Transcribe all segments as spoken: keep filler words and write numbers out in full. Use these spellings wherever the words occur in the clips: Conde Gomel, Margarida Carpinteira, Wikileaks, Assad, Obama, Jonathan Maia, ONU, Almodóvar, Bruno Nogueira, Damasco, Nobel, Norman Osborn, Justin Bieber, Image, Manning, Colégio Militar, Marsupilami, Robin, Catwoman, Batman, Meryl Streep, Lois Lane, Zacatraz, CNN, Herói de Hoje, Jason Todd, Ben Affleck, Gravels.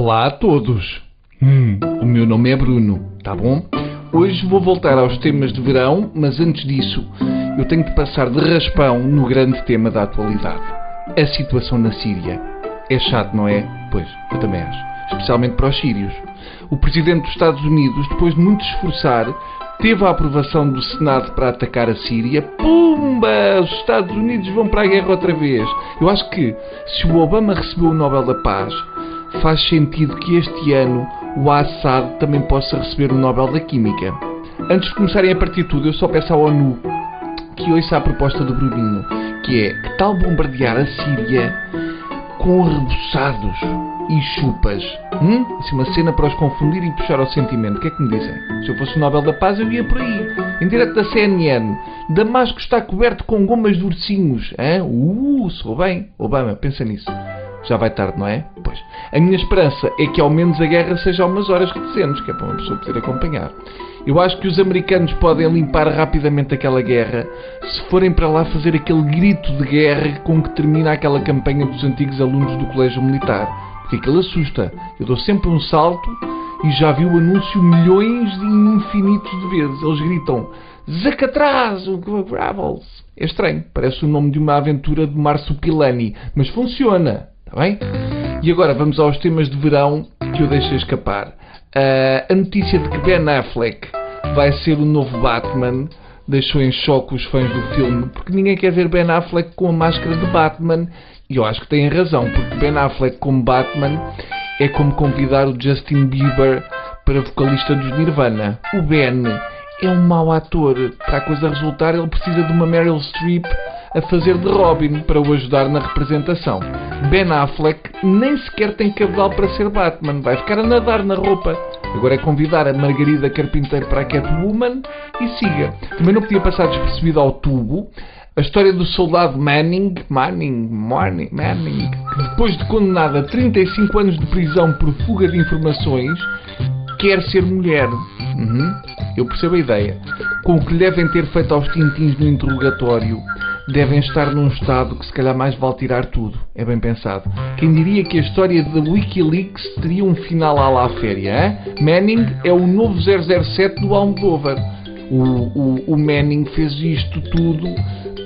Olá a todos! Hum, o meu nome é Bruno, tá bom? Hoje vou voltar aos temas de verão, mas antes disso, eu tenho de passar de raspão no grande tema da atualidade. A situação na Síria. É chato, não é? Pois, eu também acho. Especialmente para os sírios. O Presidente dos Estados Unidos, depois de muito esforçar, teve a aprovação do Senado para atacar a Síria. Pumba! Os Estados Unidos vão para a guerra outra vez. Eu acho que, se o Obama recebeu o Nobel da Paz, faz sentido que este ano o Assad também possa receber o Nobel da Química. Antes de começarem a partir tudo, eu só peço à ONU que ouça a proposta do Bruninho, que é que tal bombardear a Síria com rebuçados e chupas. Hum? Assim, uma cena para os confundir e puxar ao sentimento. O que é que me dizem? Se eu fosse o Nobel da Paz, eu ia por aí. Em direto da C N N. Damasco está coberto com gomas de ursinhos. Hã? Uh, sou bem. Obama, pensa nisso. Já vai tarde, não é? Pois. A minha esperança é que ao menos a guerra seja umas horas recentes, que é para uma pessoa poder acompanhar. Eu acho que os americanos podem limpar rapidamente aquela guerra se forem para lá fazer aquele grito de guerra com que termina aquela campanha dos antigos alunos do Colégio Militar. Porque aquilo assusta. Eu dou sempre um salto e já vi o anúncio milhões e infinitos de vezes. Eles gritam Zacatraz, o Gravels. É estranho. Parece o nome de uma aventura de Marsupilami, mas funciona. Está bem? E agora vamos aos temas de verão que eu deixei escapar. Uh, a notícia de que Ben Affleck vai ser o novo Batman deixou em choque os fãs do filme, porque ninguém quer ver Ben Affleck com a máscara de Batman. E eu acho que têm razão, porque Ben Affleck como Batman é como convidar o Justin Bieber para vocalista dos Nirvana. O Ben é um mau ator. Para a coisa resultar, ele precisa de uma Meryl Streep a fazer de Robin para o ajudar na representação. Ben Affleck nem sequer tem cabedal para ser Batman. Vai ficar a nadar na roupa. Agora é convidar a Margarida Carpinteira para a Catwoman e siga. Também não podia passar despercebido ao tubo a história do soldado Manning, Manning, Manning, Manning, que depois de condenado a trinta e cinco anos de prisão por fuga de informações, quer ser mulher. Uhum. Eu percebo a ideia. Com o que lhe devem ter feito aos tintins no interrogatório, devem estar num estado que se calhar mais vale tirar tudo. É bem pensado. Quem diria que a história da Wikileaks teria um final à la féria, hein? Manning é o novo zero zero sete do Almodóvar. O, o, o Manning fez isto tudo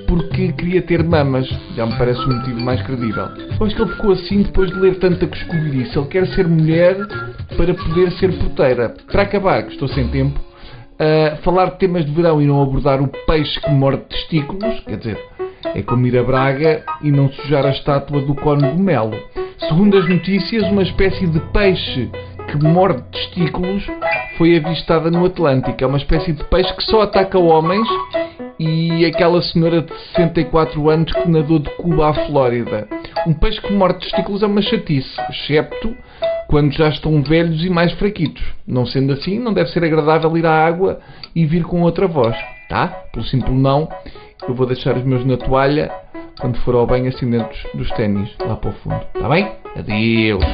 porque queria ter mamas. Já me parece um motivo mais credível. Pois que ele ficou assim depois de ler tanta cuscovilhice. Ele quer ser mulher para poder ser porteira. Para acabar, que estou sem tempo, uh, falar de temas de verão e não abordar o peixe que morde testículos, quer dizer, é como ir a Braga e não sujar a estátua do Conde Gomel. Segundo as notícias, uma espécie de peixe que morde testículos foi avistada no Atlântico. É uma espécie de peixe que só ataca homens e aquela senhora de sessenta e quatro anos que nadou de Cuba à Flórida. Um peixe que morde testículos é uma chatice, excepto quando já estão velhos e mais fraquitos. Não sendo assim, não deve ser agradável ir à água e vir com outra voz, tá? Pelo simples não, eu vou deixar os meus na toalha quando for ao banho assim dentro dos ténis, lá para o fundo. Está bem? Adeus!